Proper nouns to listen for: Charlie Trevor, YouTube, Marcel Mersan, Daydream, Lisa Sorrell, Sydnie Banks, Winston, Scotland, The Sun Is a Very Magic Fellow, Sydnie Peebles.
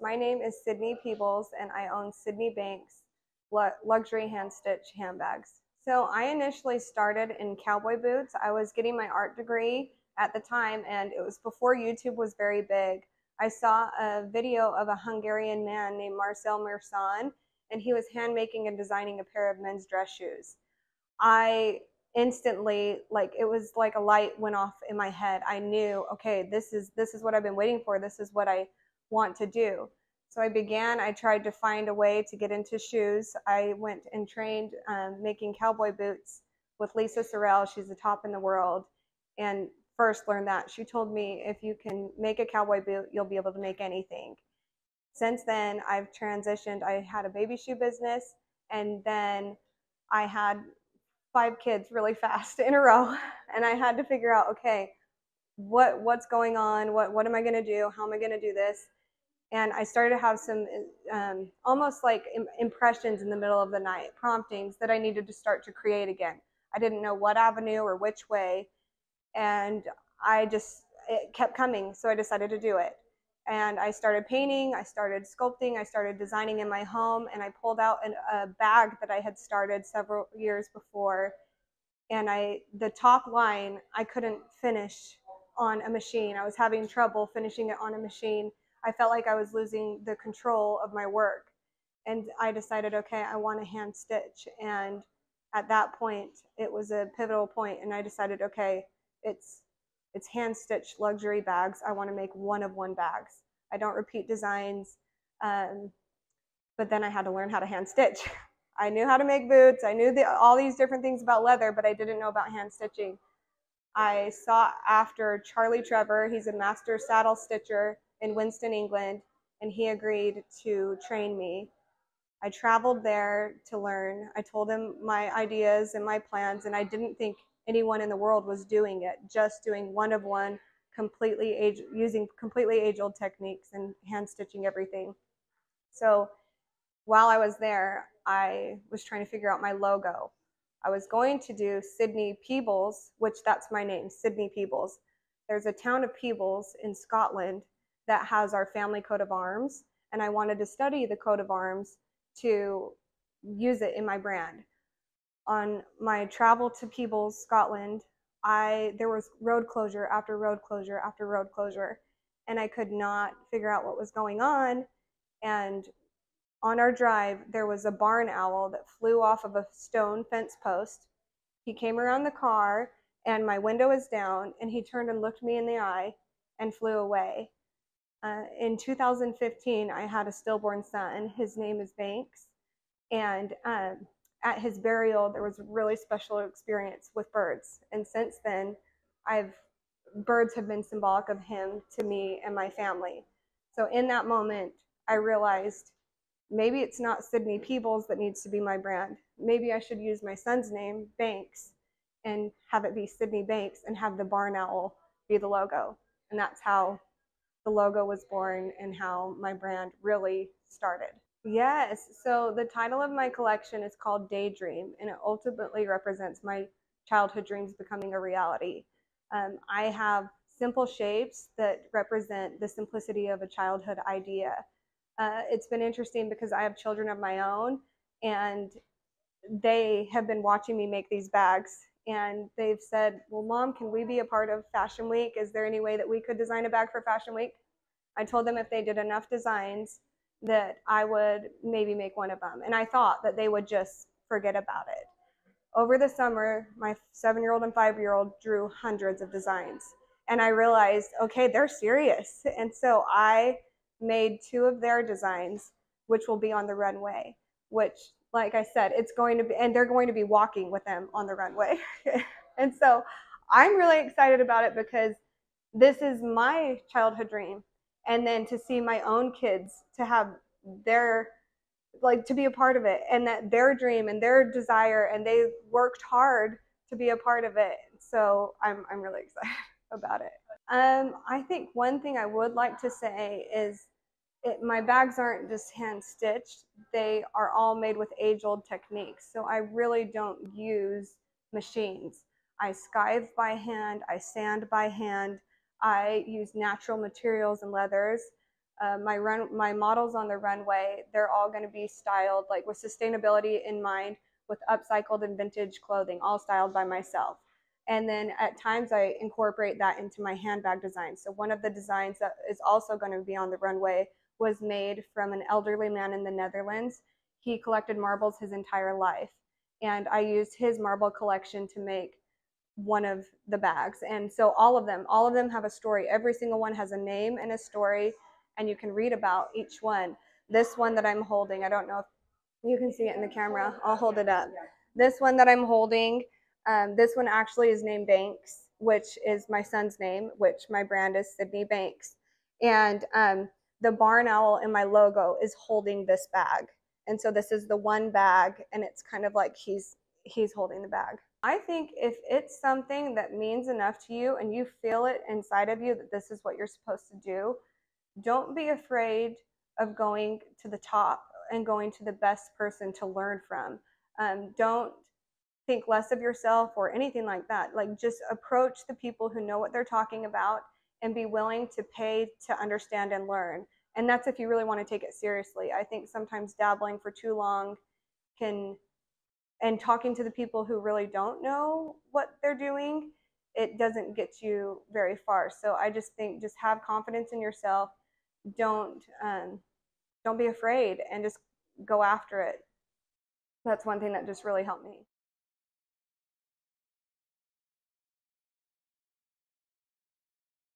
My name is Sydnie Peebles, and I own Sydnie Banks luxury hand-stitch handbags. So I initially started in cowboy boots. I was getting my art degree at the time, and it was before YouTube was very big. I saw a video of a Hungarian man named Marcel Mersan, and he was handmaking and designing a pair of men's dress shoes. I instantly, it was like a light went off in my head. I knew, okay, this is what I've been waiting for. This is what I want to do. So I tried to find a way to get into shoes. I went and trained making cowboy boots with Lisa Sorrell. She's the top in the world. And first learned that. She told me if you can make a cowboy boot, you'll be able to make anything. Since then, I've transitioned. I had a baby shoe business, and then I had 5 kids really fast in a row. And I had to figure out, okay, what's going on? What am I going to do? How am I going to do this? And I started to have some almost like impressions in the middle of the night, promptings that I needed to start to create again. I didn't know what avenue or which way, and it kept coming, so I decided to do it. And I started painting, I started sculpting, I started designing in my home, and I pulled out a bag that I had started several years before, and the top line I couldn't finish on a machine. I was having trouble finishing it on a machine. I felt like I was losing the control of my work, and I decided, okay, I want to hand stitch. And at that point, it was a pivotal point, and I decided, okay, it's hand stitched luxury bags. I want to make one-of-one bags. I don't repeat designs, but then I had to learn how to hand stitch. I knew how to make boots. I knew all these different things about leather, but I didn't know about hand stitching. I sought after Charlie Trevor. He's a master saddle stitcher in Winston, England, and he agreed to train me. I traveled there to learn. I told him my ideas and my plans, and I didn't think anyone in the world was doing it, just doing one-of-one, using completely age-old techniques and hand-stitching everything. So while I was there, I was trying to figure out my logo. I was going to do Sydnie Peebles, which that's my name, Sydnie Peebles. There's a town of Peebles in Scotland that has our family coat of arms, and I wanted to study the coat of arms to use it in my brand. On my travel to Peebles, Scotland, there was road closure after road closure after road closure, and I could not figure out what was going on. And on our drive, there was a barn owl that flew off of a stone fence post. He came around the car, and my window was down, and he turned and looked me in the eye and flew away. In 2015, I had a stillborn son. His name is Banks, and at his burial, there was a really special experience with birds. And since then, birds have been symbolic of him to me and my family. So in that moment, I realized maybe it's not Sydnie Peebles that needs to be my brand. Maybe I should use my son's name, Banks, and have it be Sydnie Banks, and have the barn owl be the logo. And that's how the logo was born and how my brand really started. Yes, so the title of my collection is called Daydream, and it ultimately represents my childhood dreams becoming a reality. I have simple shapes that represent the simplicity of a childhood idea. It's been interesting because I have children of my own, and they have been watching me make these bags, and they've said, well, Mom, can we be a part of Fashion Week? Is there any way that we could design a bag for Fashion Week? I told them if they did enough designs that I would maybe make one of them. And I thought that they would just forget about it. Over the summer, my 7-year-old and 5-year-old drew hundreds of designs. And I realized, okay, they're serious. And so I made 2 of their designs, which will be on the runway, which, like I said, it's going to be, and they're going to be walking with them on the runway. And so I'm really excited about it because this is my childhood dream. And then to see my own kids, to have their, to be a part of it, and that their dream and their desire, and they worked hard to be a part of it. So I'm really excited about it. I think one thing I would like to say is my bags aren't just hand stitched. They are all made with age-old techniques. So I really don't use machines. I skive by hand, I sand by hand, I use natural materials and leathers. My models on the runway, they're all going to be styled like with sustainability in mind, with upcycled and vintage clothing, all styled by myself. And then at times I incorporate that into my handbag design. So one of the designs that is also going to be on the runway was made from an elderly man in the Netherlands. He collected marbles his entire life, and I used his marble collection to make one of the bags. And so all of them have a story. Every single one has a name and a story, and you can read about each one. This one that I'm holding, I don't know if you can see it in the camera. I'll hold it up. This one that I'm holding, this one actually is named Banks, which is my son's name, which my brand is Sydnie Banks. And the barn owl in my logo is holding this bag. And so this is the one bag, and it's kind of like he's holding the bag. I think if it's something that means enough to you and you feel it inside of you that this is what you're supposed to do, don't be afraid of going to the top and going to the best person to learn from. Don't think less of yourself or anything like that. Like, just approach the people who know what they're talking about and be willing to pay to understand and learn. And that's if you really want to take it seriously. I think sometimes dabbling for too long and talking to the people who really don't know what they're doing, it doesn't get you very far. So I just think just have confidence in yourself. Don't be afraid and just go after it. That's one thing that just really helped me.